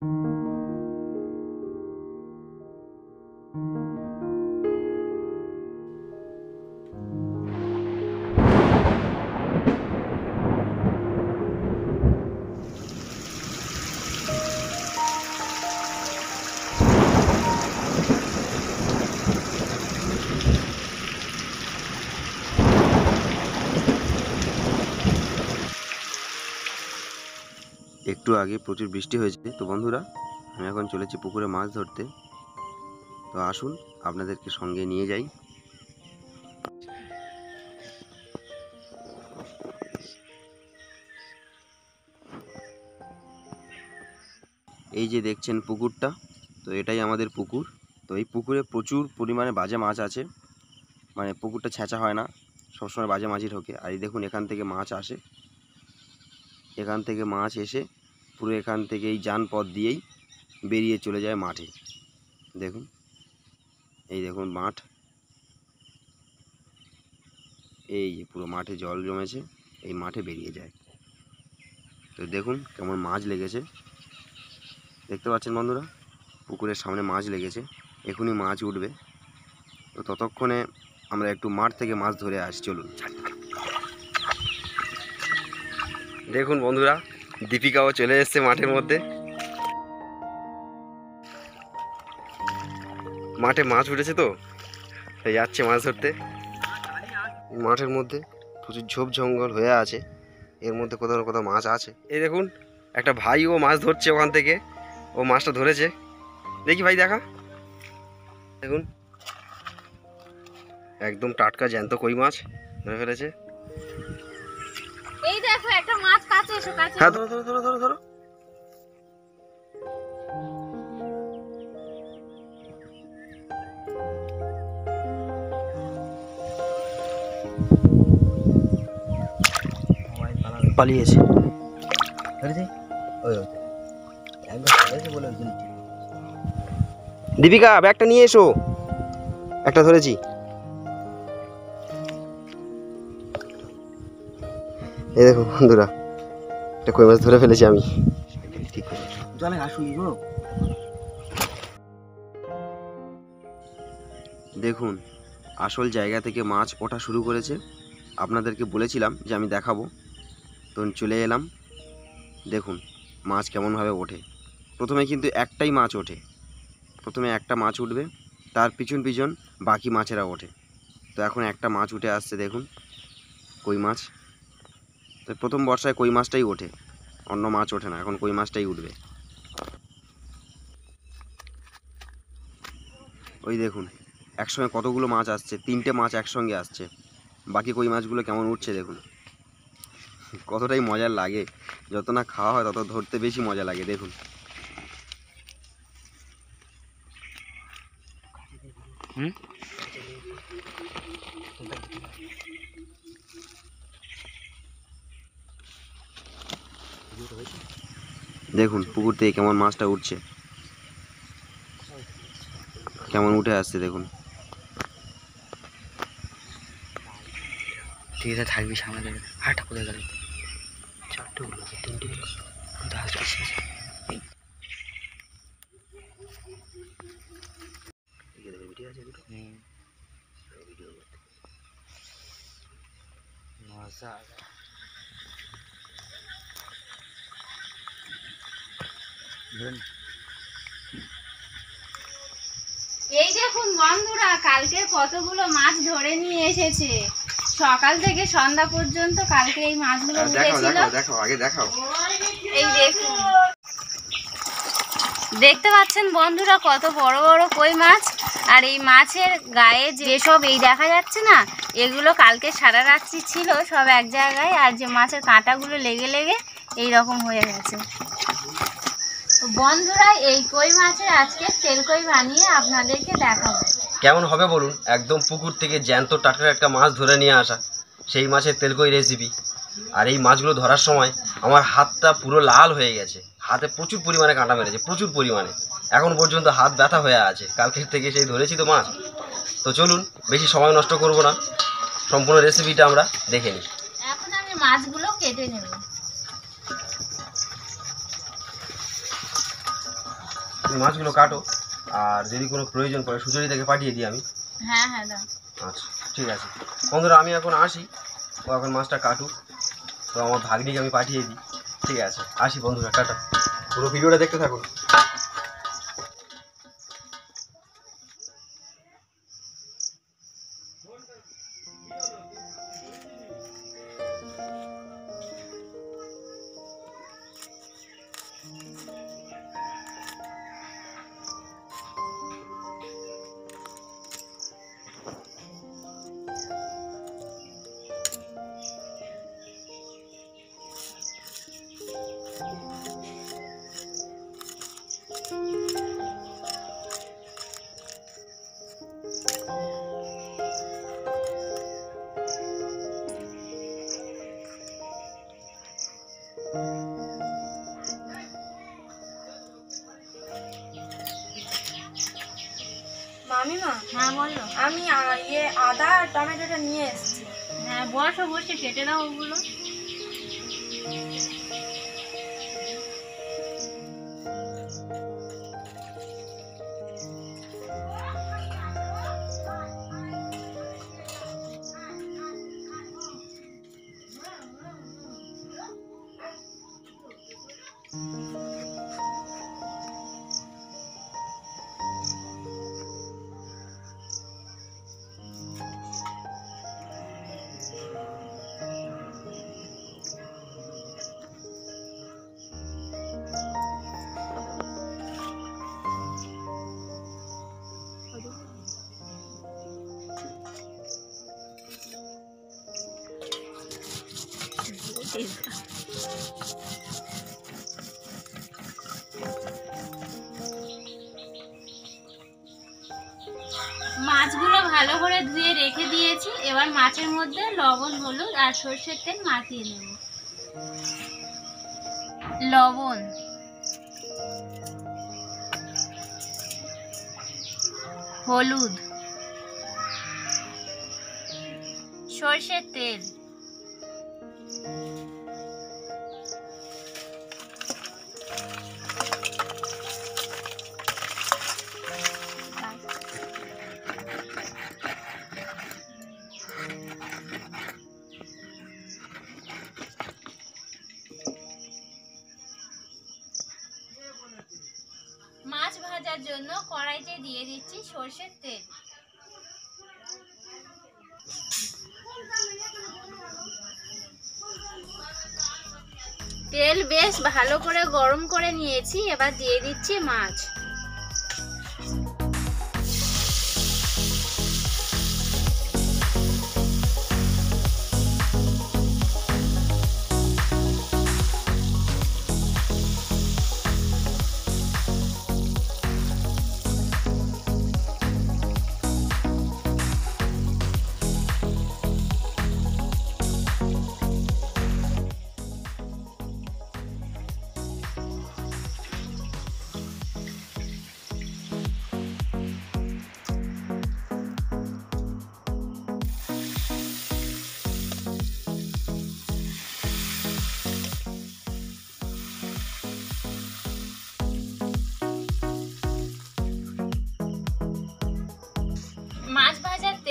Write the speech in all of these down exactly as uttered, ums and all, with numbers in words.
একটু আগে প্রচুর বৃষ্টি হয়েছে। তো বন্ধুরা, আমি এখন চলেছি পুকুরে মাছ ধরতে। তো আসুন আপনাদেরকে সঙ্গে নিয়ে যাই। এই যে দেখছেন পুকুরটা, তো এটাই আমাদের পুকুর। তো এই পুকুরে প্রচুর পরিমাণে বাজে মাছ আছে, মানে পুকুরটা ছেঁচা হয় না, সবসময় বাজে মাছই ঢোকে। আর এই দেখুন, এখান থেকে মাছ আসে, এখান থেকে মাছ এসে পুরো এখান থেকে এই যান পথ দিয়েই বেরিয়ে চলে যায় মাঠে। দেখুন, এই দেখুন মাঠ, এই যে পুরো মাঠে জল জমেছে, এই মাঠে বেরিয়ে যায়। তো দেখুন কেমন মাছ লেগেছে, দেখতে পাচ্ছেন বন্ধুরা, পুকুরের সামনে মাছ লেগেছে, এখনই মাছ উঠবে। তো ততক্ষণে আমরা একটু মাঠ থেকে মাছ ধরে আসি, চলুন। দেখুন বন্ধুরা, দীপিকাও চলে এসেছে মাঠের মধ্যে। মাঠে মাছ উঠেছে, তো তাই যাচ্ছে মাছ ধরতে। মাঠের মধ্যে প্রচুর ঝোপ জঙ্গল হয়ে আছে, এর মধ্যে কোথাও না কোথাও মাছ আছে। এই দেখুন, একটা ভাই ও মাছ ধরছে, ওখান থেকে ও মাছটা ধরেছে। দেখি ভাই, দেখা। দেখুন একদম টাটকা জ্যান্ত কই মাছ ধরে ফেলেছে। এই দেখো একটা মাছ কাছে এসো, কাছে। হ্যাঁ, ধরো ধরো ধরো ধরো ধরো। পালিয়েছে। ধরেছে। ওই ওই। একবার ধরেছে বলে ওই জন্য। দীপিকা, ব্যাগটা নিয়ে এসো। একটা ধরেছি। এই দেখো বন্ধুরা, এটা কই মাছ ধরে ফেলেছি আমি। দেখুন, আসল জায়গা থেকে মাছ ওঠা শুরু করেছে। আপনাদেরকে বলেছিলাম যে আমি দেখাবো, তো চলে এলাম। দেখুন মাছ কেমনভাবে ওঠে। প্রথমে কিন্তু একটাই মাছ ওঠে, প্রথমে একটা মাছ উঠবে, তার পিছন পিছন বাকি মাছেরা ওঠে। তো এখন একটা মাছ উঠে আসছে, দেখুন কই মাছ। তো প্রথম বর্ষায় কই মাছটাই ওঠে, অন্য মাছ ওঠে না, এখন কই মাছটাই উঠবে। ওই দেখুন একসঙ্গে কতগুলো মাছ আসছে, তিনটে মাছ একসঙ্গে আসছে। বাকি কই মাছগুলো কেমন উঠছে দেখুন, কতটাই মজা লাগে। যত না খাওয়া হয় তত ধরতে বেশি মজা লাগে। দেখুন হুম দেখুন পুকুর থেকে কেমন মাছটা উঠছে, কেমন উঠে আসছে দেখুন। ঠিক আছে, থাকবি সামনে দেখে। আটটা কোথায় গেল? চারটে উঠলো, তিনটে উঠলো, দশটা শেষ। এই দেখুন বন্ধুরা, কালকে কতগুলো মাছ ধরে নিয়ে এসেছে। সকাল থেকে সন্ধ্যা পর্যন্ত কালকে এই মাছগুলো উঠেছিল। দেখো আগে, দেখাও। এই দেখুন, দেখতে পাচ্ছেন বন্ধুরা কত বড় বড় কই মাছ। আর এই মাছের গায়ে যেসব এই দেখা যাচ্ছে না, এগুলো কালকে সারা রাত্রি ছিল সব এক জায়গায়। আর যে মাছের কাঁটাগুলো লেগে লেগে এই রকম হয়ে গেছে। বন্ধুরা, এই কই মাছের আজকে তেল কই বানিয়ে আপনাদেরকে দেখাবো। কেমন হবে বলুন? একদম পুকুর থেকে জ্যান্ত টাটকা টাটকা মাছ ধরে নিয়ে আসা, সেই মাছের তেল কই রেসিপি। আর এই মাছগুলো ধরার সময় আমার হাতটা পুরো লাল হয়ে গেছে, হাতে প্রচুর পরিমাণে কাঁটা মেরেছে, প্রচুর পরিমাণে। এখন পর্যন্ত হাত ব্যথা হয়ে আছে, কালকের থেকে সেই ধরেছি তো মাছ। তো চলুন, বেশি সময় নষ্ট করব না, সম্পূর্ণ রেসিপিটা আমরা দেখে নিই। এখন আমি মাছগুলো কেটে নেব। মাছগুলো কাটো আর যদি কোনো প্রয়োজন পড়ে সুজরিতাকে পাঠিয়ে দিই আমি। হ্যাঁ হ্যাঁ দাও। আচ্ছা ঠিক আছে বন্ধুরা আমি এখন আসি, ও এখন মাছটা কাটুক, তো আমার ভাগ্নিকে আমি পাঠিয়ে দিই। ঠিক আছে আসি বন্ধুরা, টাটা, পুরো ভিডিওটা দেখতে থাকুন। আমি ये आदा और टमेटोটা নিয়ে এসেছি। হ্যাঁ বসো বসে কেটে দাও ওগুলো। মাছগুলো ভালো করে ধুয়ে রেখে দিয়েছি, এবার মাছের মধ্যে লবণ হলুদ আর সরষের তেল মাখিয়ে নেব। লবণ হলুদ সরষের তেল ভাজার জন্য কড়াইতে দিয়ে দিচ্ছি সরষের তেল। তেল বেশ ভালো করে গরম করে নিয়েছি, এবার দিয়ে দিচ্ছি মাছ।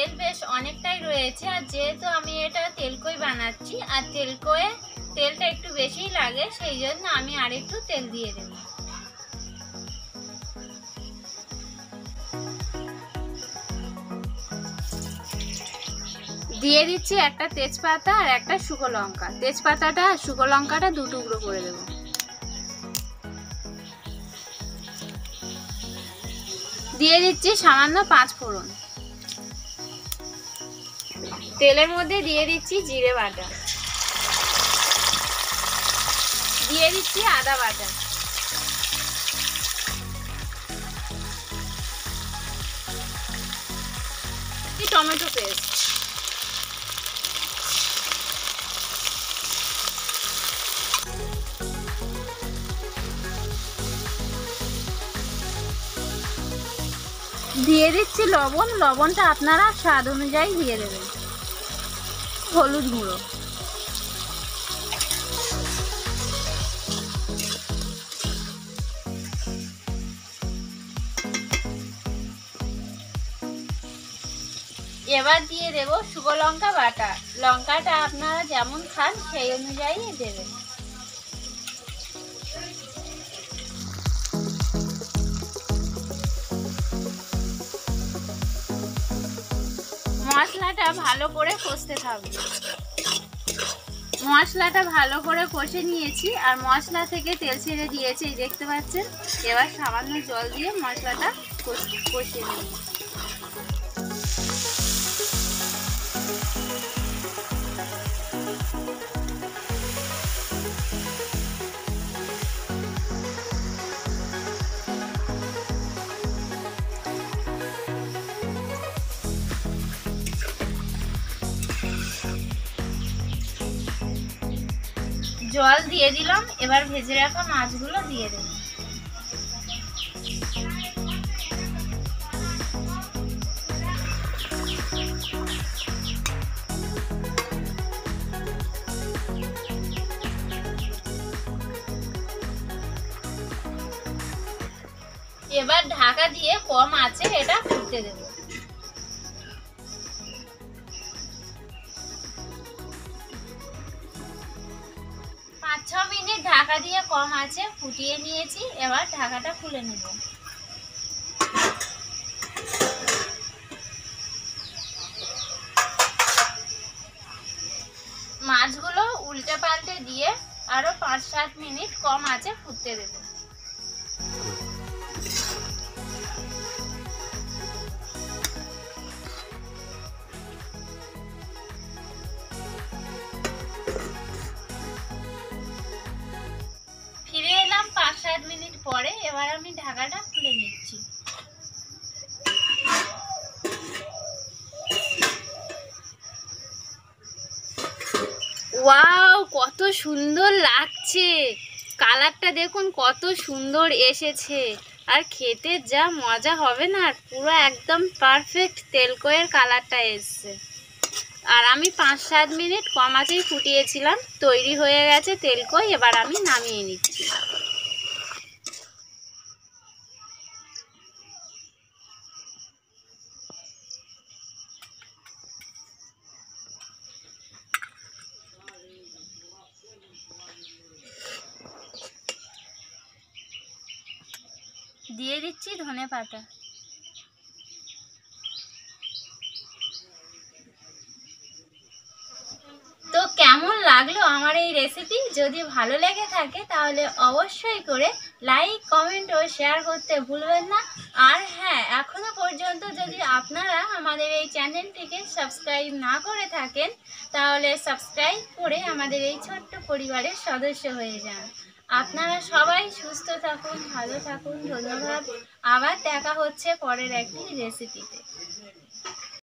তেল বেশ অনেকটাই রয়েছে, আর যেহেতু আমি এটা তেল কই বানাচ্ছি আর তেল কইয়ে তেলটা একটু বেশি লাগে, সেই জন্য আমি আর একটু তেল দিয়ে দেব। দিয়ে দিচ্ছি একটা তেজপাতা আর একটা শুকনো লঙ্কা। তেজপাতাটা আর শুকনো লঙ্কাটা দু টুকরো করে দেব। দিয়ে দিচ্ছি সামান্য পাঁচ ফোড়ন। তেলের মধ্যে দিয়ে দিচ্ছি জিরে বাটা, দিয়ে দিচ্ছি আদা বাটা, টমেটো পেস্ট, দিয়ে দিচ্ছি লবণ। লবণটা আপনারা স্বাদ অনুযায়ী দিয়ে দেবেন। হলুদ গুঁড়ো, এবার দিয়ে দেব শুকনো লঙ্কা বাটা। লঙ্কাটা আপনারা যেমন খান সেই অনুযায়ী দেবেন। মশলাটা ভালো করে কষতে থাকবে। মশলাটা ভালো করে কষে নিয়েছি আর মশলা থেকে তেল ছেড়ে দিয়েছি, দেখতে পাচ্ছেন। এবার সামান্য জল দিয়ে মশলাটা কষে নিই। জল দিয়ে দিলাম, এবার ভেজে রাখা মাছগুলো দিয়ে দেব। এবার ঢাকা দিয়ে কম আছে এটা ফুটতে দেব। পাঁচ ছ মিনিট ঢাকা দিয়ে কম আছে ফুটিয়ে নিয়েছি, এবার ঢাকাটা খুলে নেব। মাছগুলো উল্টে পাল্টে দিয়ে আরো পাঁচ সাত মিনিট কম আছে ফুটতে দেব। পরে এবার আমি ঢাকাটা খুলে নিচ্ছি। ওয়াও, কত সুন্দর লাগছে! কালারটা দেখুন কত সুন্দর এসেছে, আর খেতে যা মজা হবে না! পুরো একদম পারফেক্ট তেল কইয়ের কালারটা এসেছে। আর আমি পাঁচ সাত মিনিট কম আঁচেই ফুটিয়েছিলাম, তৈরি হয়ে গেছে তেল কই। এবার আমি নামিয়ে নিচ্ছি। দিয়ে দিচ্ছি ধনে পাতা। তো কেমন লাগলো আমার এই রেসিপি? যদি ভালো লেগে থাকে তাহলে অবশ্যই করে লাইক, কমেন্ট ও শেয়ার করতে ভুলবেন না। আর হ্যাঁ, এখনো পর্যন্ত যদি আপনারা আমাদের এই চ্যানেলটিকে সাবস্ক্রাইব না করে থাকেন তাহলে সাবস্ক্রাইব করে আমাদের এই ছোট্ট পরিবারের সদস্য হয়ে যান। আপনারা সবাই সুস্থ থাকুন, ভালো থাকুন। ধন্যবাদ। আবার দেখা হচ্ছে পরের একটি রেসিপিতে।